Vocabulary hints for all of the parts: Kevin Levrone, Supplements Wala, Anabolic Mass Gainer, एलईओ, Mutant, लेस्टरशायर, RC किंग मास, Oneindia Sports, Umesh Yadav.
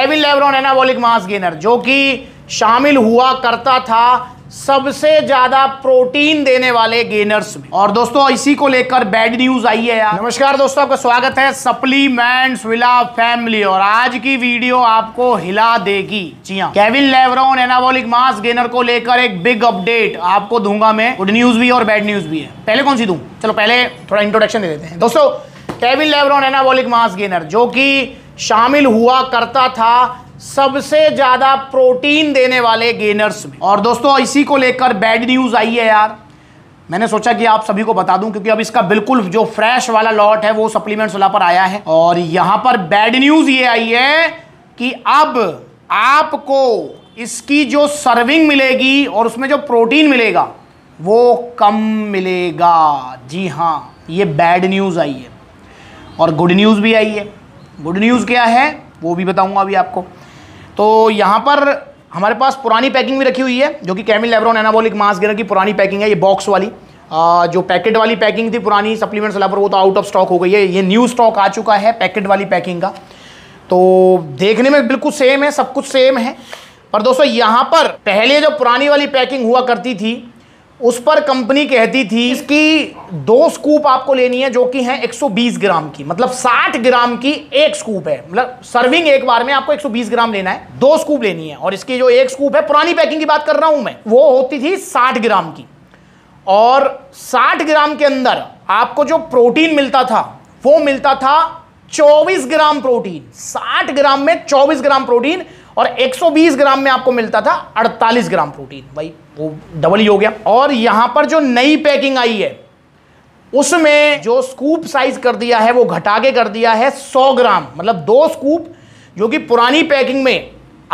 Kevin Levrone anabolic mass gainer जो कि शामिल हुआ करता था सबसे ज्यादा प्रोटीन देने वाले गेनर्स में। और दोस्तों इसी को लेकर बैड न्यूज आई है यार। नमस्कार दोस्तों, आपका स्वागत है सप्लीमेंट्स विला फैमिली और आज की वीडियो आपको हिला देगी। जी हां, Kevin Levrone anabolic mass gainer को लेकर एक बिग अपडेट आपको दूंगा मैं। गुड न्यूज भी है और बैड न्यूज भी है। पहले कौन सी दूं? चलो पहले थोड़ा इंट्रोडक्शन दे देते हैं। दोस्तों Kevin Levrone anabolic mass gainer जो कि शामिल हुआ करता था सबसे ज़्यादा प्रोटीन देने वाले गेनर्स में। और दोस्तों इसी को लेकर बैड न्यूज़ आई है यार। मैंने सोचा कि आप सभी को बता दूं क्योंकि अब इसका बिल्कुल जो फ्रेश वाला लॉट है वो सप्लीमेंट्स वाला पर आया है। और यहाँ पर बैड न्यूज़ ये आई है कि अब आपको इसकी जो सर्विंग मिलेगी और उसमें जो प्रोटीन मिलेगा वो कम मिलेगा। जी हाँ, ये बैड न्यूज़ आई है। और गुड न्यूज़ भी आई है। गुड न्यूज़ क्या है वो भी बताऊंगा अभी आपको। तो यहाँ पर हमारे पास पुरानी पैकिंग भी रखी हुई है जो कि Kevin Levrone anabolic mass gainer की पुरानी पैकिंग है। ये बॉक्स वाली जो पैकेट वाली पैकिंग थी पुरानी सप्लीमेंट्स वाला पर वो तो आउट ऑफ स्टॉक हो गई है। ये न्यू स्टॉक आ चुका है पैकेट वाली पैकिंग का। तो देखने में बिल्कुल सेम है, सब कुछ सेम है। पर दोस्तों यहाँ पर पहले जो पुरानी वाली पैकिंग हुआ करती थी उस पर कंपनी कहती थी इसकी 2 स्कूप आपको लेनी है जो कि है 120 ग्राम की, मतलब 60 ग्राम की 1 स्कूप है। मतलब सर्विंग एक बार में आपको 120 ग्राम लेना है, 2 स्कूप लेनी है। और इसकी जो 1 स्कूप है पुरानी पैकिंग की बात कर रहा हूं मैं, वो होती थी 60 ग्राम की। और 60 ग्राम के अंदर आपको जो प्रोटीन मिलता था वो मिलता था 24 ग्राम प्रोटीन। 60 ग्राम में 24 ग्राम प्रोटीन और 120 ग्राम में आपको मिलता था 48 ग्राम प्रोटीन। भाई वो डबल ही हो गया। और यहाँ पर जो नई पैकिंग आई है उसमें जो स्कूप साइज कर दिया है वो घटा के कर दिया है 100 ग्राम, मतलब 2 स्कूप जो कि पुरानी पैकिंग में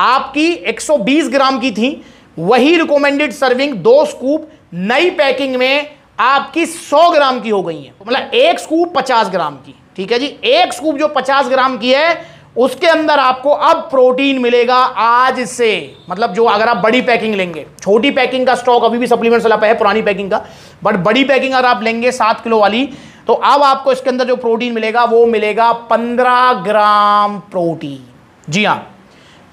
आपकी 120 ग्राम की थी वही रिकमेंडेड सर्विंग 2 स्कूप नई पैकिंग में आपकी 100 ग्राम की हो गई है। मतलब 1 स्कूप 50 ग्राम की, ठीक है जी। 1 स्कूप जो 50 ग्राम की है उसके अंदर आपको अब प्रोटीन मिलेगा आज से। मतलब जो अगर आप बड़ी पैकिंग लेंगे, छोटी पैकिंग का स्टॉक अभी भी सप्लीमेंट्स वाला पे है पुरानी पैकिंग का, बट बड़ी पैकिंग अगर आप लेंगे 7 किलो वाली तो अब आपको इसके अंदर जो प्रोटीन मिलेगा वो मिलेगा 15 ग्राम प्रोटीन। जी हाँ,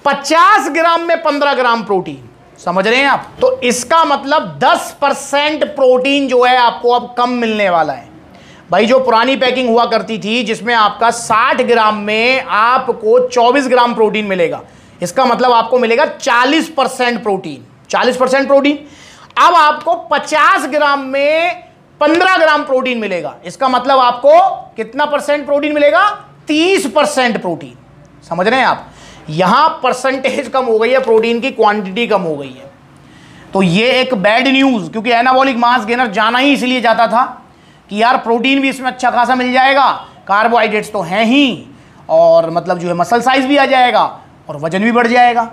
50 ग्राम में 15 ग्राम प्रोटीन, समझ रहे हैं आप। तो इसका मतलब 10% प्रोटीन जो है आपको अब कम मिलने वाला है। भाई जो पुरानी पैकिंग हुआ करती थी जिसमें आपका 60 ग्राम में आपको 24 ग्राम प्रोटीन मिलेगा, इसका मतलब आपको मिलेगा 40% प्रोटीन। 40% प्रोटीन अब आपको 50 ग्राम में 15 ग्राम प्रोटीन मिलेगा। इसका मतलब आपको कितना परसेंट प्रोटीन मिलेगा? 30% प्रोटीन। समझ रहे हैं आप, यहां परसेंटेज कम हो गई है, प्रोटीन की क्वांटिटी कम हो गई है। तो ये एक बैड न्यूज, क्योंकि एनाबॉलिक मास गेनर जाना ही इसलिए जाता था कि यार प्रोटीन भी इसमें अच्छा खासा मिल जाएगा, कार्बोहाइड्रेट्स तो हैं ही, और मतलब जो है मसल साइज भी आ जाएगा और वजन भी बढ़ जाएगा।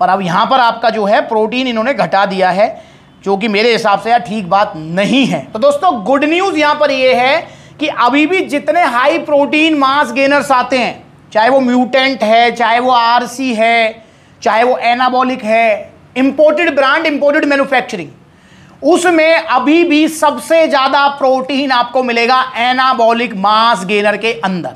पर अब यहाँ पर आपका जो है प्रोटीन इन्होंने घटा दिया है, जो कि मेरे हिसाब से यार ठीक बात नहीं है। तो दोस्तों गुड न्यूज़ यहाँ पर ये है कि अभी भी जितने हाई प्रोटीन मास गेनर्स आते हैं, चाहे वो म्यूटेंट है, चाहे वो RC है, चाहे वो एनाबॉलिक है, इम्पोर्टेड ब्रांड, इम्पोर्टेड मैन्युफैक्चरिंग, उसमें अभी भी सबसे ज्यादा प्रोटीन आपको मिलेगा एनाबॉलिक मास गेनर के अंदर।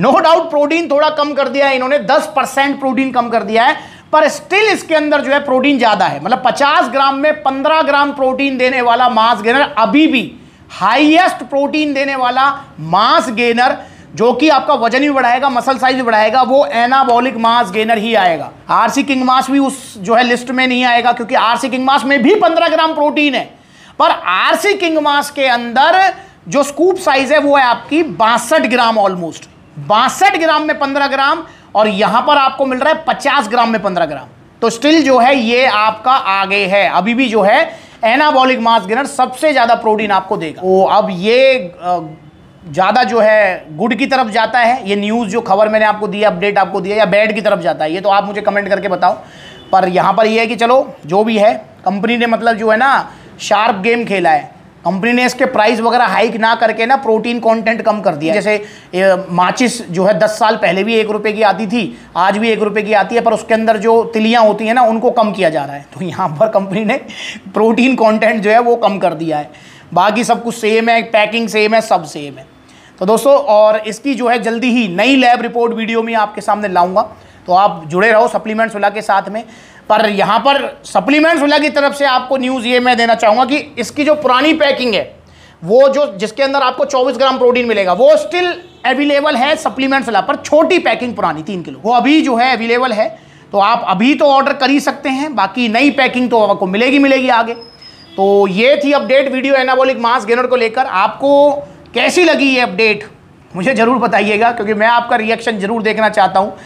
नो डाउट प्रोटीन थोड़ा कम कर दिया है इन्होंने, 10% प्रोटीन कम कर दिया है, पर स्टिल इसके अंदर जो है प्रोटीन ज्यादा है। मतलब 50 ग्राम में 15 ग्राम प्रोटीन देने वाला मास गेनर अभी भी हाईएस्ट प्रोटीन देने वाला मास गेनर, जो कि आपका वजन भी बढ़ाएगा, मसल साइज भी बढ़ाएगा, वो एनाबॉलिक मास गेनर ही आएगा। RC किंग मास भी उस जो है लिस्ट में नहीं आएगा, क्योंकि RC किंग मास में भी 15 ग्राम प्रोटीन है, पर RC किंग मास के अंदर जो स्कूप साइज है वो है आपकी 62 ग्राम, ऑलमोस्ट 62 ग्राम में 15 ग्राम, और यहां पर आपको मिल रहा है 50 ग्राम में 15 ग्राम। तो स्टिल जो है ये आपका आगे है, अभी भी जो है एनाबॉलिक मास गेनर सबसे ज्यादा प्रोटीन आपको देगा। तो अब ये ज़्यादा जो है गुड की तरफ जाता है, ये न्यूज़ जो खबर मैंने आपको दी, अपडेट आपको दिया, या बैड की तरफ जाता है ये तो आप मुझे कमेंट करके बताओ। पर यहाँ पर ये है कि चलो जो भी है, कंपनी ने मतलब जो है ना शार्प गेम खेला है। कंपनी ने इसके प्राइस वगैरह हाइक ना करके ना प्रोटीन कंटेंट कम कर दिया। जैसे माचिस जो है 10 साल पहले भी 1 रुपये की आती थी, आज भी 1 रुपये की आती है, पर उसके अंदर जो तिलियाँ होती हैं ना उनको कम किया जा रहा है। तो यहाँ पर कंपनी ने प्रोटीन कॉन्टेंट जो है वो कम कर दिया है। बाकी सब कुछ सेम है, पैकिंग सेम है, सब सेम है। तो दोस्तों और इसकी जो है जल्दी ही नई लैब रिपोर्ट वीडियो में आपके सामने लाऊंगा। तो आप जुड़े रहो सप्लीमेंट्स विला के साथ में। पर यहाँ पर सप्लीमेंट्स विला की तरफ से आपको न्यूज़ ये मैं देना चाहूँगा कि इसकी जो पुरानी पैकिंग है वो जो जिसके अंदर आपको 24 ग्राम प्रोटीन मिलेगा वो स्टिल अवेलेबल है सप्लीमेंट्स विला पर, छोटी पैकिंग पुरानी 3 किलो वो अभी जो है अवेलेबल है, तो आप अभी तो ऑर्डर कर ही सकते हैं, बाकी नई पैकिंग तो आपको मिलेगी आगे। तो ये थी update video anabolic mass gainer को लेकर। आपको कैसी लगी ये अपडेट मुझे ज़रूर बताइएगा, क्योंकि मैं आपका रिएक्शन ज़रूर देखना चाहता हूँ।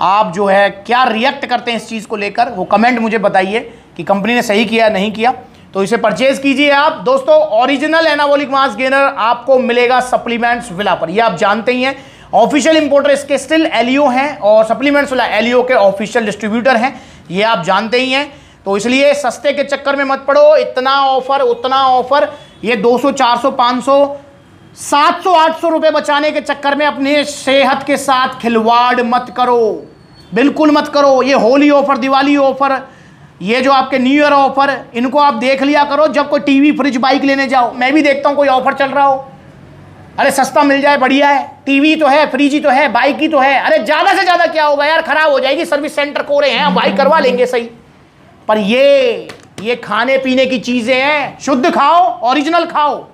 आप जो है क्या रिएक्ट करते हैं इस चीज़ को लेकर, वो कमेंट मुझे बताइए कि कंपनी ने सही किया नहीं किया। तो इसे परचेज़ कीजिए आप दोस्तों। ओरिजिनल एनाबॉलिक मास गेनर आपको मिलेगा सप्लीमेंट्स विला पर, ये आप जानते ही हैं। ऑफिशियल इंपोर्टर इसके स्टिल एलईओ हैं और सप्लीमेंट्स विला एलईओ के ऑफिशियल डिस्ट्रीब्यूटर हैं, ये आप जानते ही हैं। तो इसलिए सस्ते के चक्कर में मत पड़ो, इतना ऑफर उतना ऑफर, ये 200 400 500 700 800 रुपये बचाने के चक्कर में अपने सेहत के साथ खिलवाड़ मत करो, बिल्कुल मत करो। ये होली ऑफर, दिवाली ऑफर, ये जो आपके न्यू ईयर ऑफर, इनको आप देख लिया करो जब कोई टीवी फ्रिज बाइक लेने जाओ। मैं भी देखता हूँ कोई ऑफर चल रहा हो, अरे सस्ता मिल जाए बढ़िया है, टीवी तो है, फ्रिज ही तो है, बाइक ही तो है। अरे ज़्यादा से ज़्यादा क्या होगा यार, ख़राब हो जाएगी, सर्विस सेंटर कोरे हैं, बाइक करवा लेंगे सही, पर ये खाने पीने की चीज़ें हैं। शुद्ध खाओ, ओरिजिनल खाओ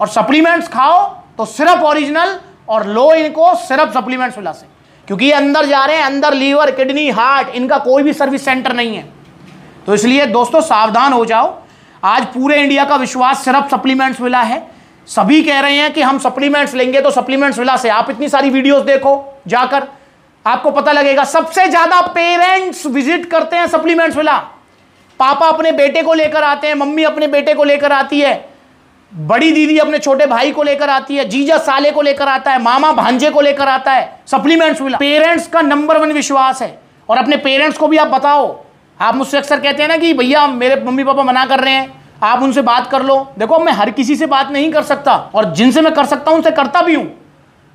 और सप्लीमेंट्स खाओ, तो सिर्फ ओरिजिनल और लो इनको सिर्फ सप्लीमेंट्स विला से, क्योंकि ये अंदर जा रहे हैं, अंदर लीवर किडनी हार्ट, इनका कोई भी सर्विस सेंटर नहीं है। तो इसलिए दोस्तों सावधान हो जाओ। आज पूरे इंडिया का विश्वास सिर्फ सप्लीमेंट्स विला है, सभी कह रहे हैं कि हम सप्लीमेंट्स लेंगे तो सप्लीमेंट्स विला से। आप इतनी सारी वीडियोस देखो जाकर, आपको पता लगेगा सबसे ज़्यादा पेरेंट्स विजिट करते हैं सप्लीमेंट्स विला। पापा अपने बेटे को लेकर आते हैं, मम्मी अपने बेटे को लेकर आती है, बड़ी दीदी अपने छोटे भाई को लेकर आती है, जीजा साले को लेकर आता है, मामा भांजे को लेकर आता है सप्लीमेंट्स विला। पेरेंट्स का नंबर 1 विश्वास है। और अपने पेरेंट्स को भी आप बताओ, आप मुझसे अक्सर कहते हैं ना कि भैया मेरे मम्मी पापा मना कर रहे हैं, आप उनसे बात कर लो। देखो मैं हर किसी से बात नहीं कर सकता, और जिनसे मैं कर सकता हूं उनसे करता भी हूं,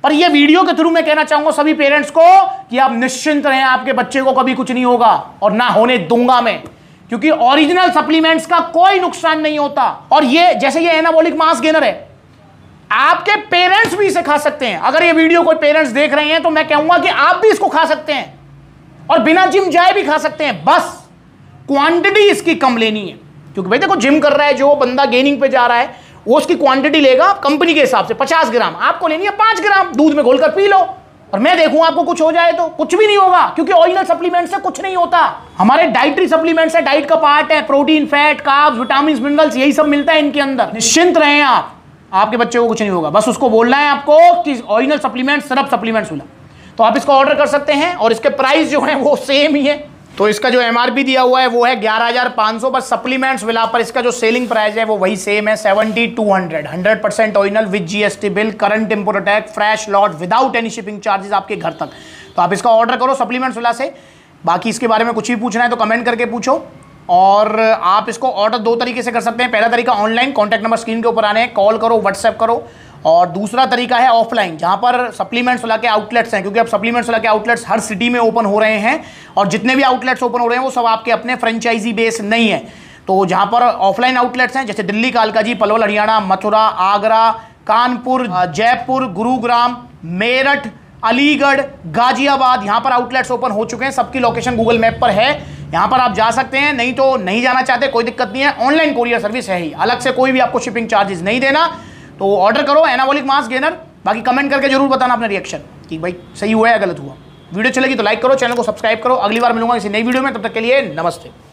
पर यह वीडियो के थ्रू मैं कहना चाहूंगा सभी पेरेंट्स को कि आप निश्चिंत रहें, आपके बच्चे को कभी कुछ नहीं होगा और ना होने दूंगा मैं, क्योंकि ओरिजिनल सप्लीमेंट्स का कोई नुकसान नहीं होता। और ये जैसे ये एनाबॉलिक मास गेनर है, आपके पेरेंट्स भी इसे खा सकते हैं। अगर ये वीडियो कोई पेरेंट्स देख रहे हैं तो मैं कहूंगा कि आप भी इसको खा सकते हैं और बिना जिम जाए भी खा सकते हैं, बस क्वांटिटी इसकी कम लेनी है। क्योंकि भाई देखो जिम कर रहा है जो बंदा, गेनिंग पे जा रहा है, वो उसकी क्वांटिटी लेगा कंपनी के हिसाब से 50 ग्राम, आपको लेनी है 5 ग्राम, दूध में घोलकर पी लो। और मैं देखूं आपको कुछ हो जाए तो कुछ भी नहीं होगा, क्योंकि ओरिजिनल सप्लीमेंट से कुछ नहीं होता। हमारे डाइटरी सप्लीमेंट्स है, डाइट का पार्ट है, protein, fat, carbs, vitamin, minerals, यही सब मिलता है इनके अंदर। निश्चिंत रहें आप, आपके बच्चे को कुछ नहीं होगा। बस उसको बोलना है आपको कि ओरिजिनल सप्लीमेंट सिर्फ सप्लीमेंट्स मिला। तो आप इसको ऑर्डर कर सकते हैं और इसके प्राइस जो है वो सेम ही है। तो इसका जो MRP दिया हुआ है वो है 11,500, पर सप्लीमेंट्स विला पर इसका जो सेलिंग प्राइस है वो वही सेम है 7,200। 100% original with GST bill, current import tax, fresh lot without any shipping charges आपके घर तक। तो आप इसका ऑर्डर करो सप्लीमेंट्स विला से। बाकी इसके बारे में कुछ भी पूछना है तो कमेंट करके पूछो। और आप इसको ऑर्डर 2 तरीके से कर सकते हैं। पहला तरीका ऑनलाइन, कॉन्टैक्ट नंबर स्क्रीन के ऊपर आने हैं, कॉल करो, व्हाट्सएप करो। और दूसरा तरीका है ऑफलाइन, जहाँ पर सप्लीमेंट्स विला के आउटलेट्स हैं, क्योंकि अब सप्लीमेंट्स विला के आउटलेट्स हर सिटी में ओपन हो रहे हैं, और जितने भी आउटलेट्स ओपन हो रहे हैं वो सब आपके अपने फ्रेंचाइजी बेस नहीं है। तो जहाँ पर ऑफलाइन आउटलेट्स हैं जैसे दिल्ली, कालकाजी, पलवल, हरियाणा, मथुरा, आगरा, कानपुर, जयपुर, गुरुग्राम, मेरठ, अलीगढ़, गाजियाबाद, यहाँ पर आउटलेट्स ओपन हो चुके हैं। सबकी लोकेशन गूगल मैप पर है, यहाँ पर आप जा सकते हैं। नहीं तो नहीं जाना चाहते कोई दिक्कत नहीं है, ऑनलाइन कोरियर सर्विस है ही, अलग से कोई भी आपको शिपिंग चार्जेस नहीं देना। तो ऑर्डर करो एनाबॉलिक मास गेनर। बाकी कमेंट करके जरूर बताना अपने रिएक्शन कि भाई सही हुआ या गलत हुआ। वीडियो चलेगी तो लाइक करो, चैनल को सब्सक्राइब करो। अगली बार मिलूंगा किसी नई वीडियो में, तब तक के लिए नमस्ते।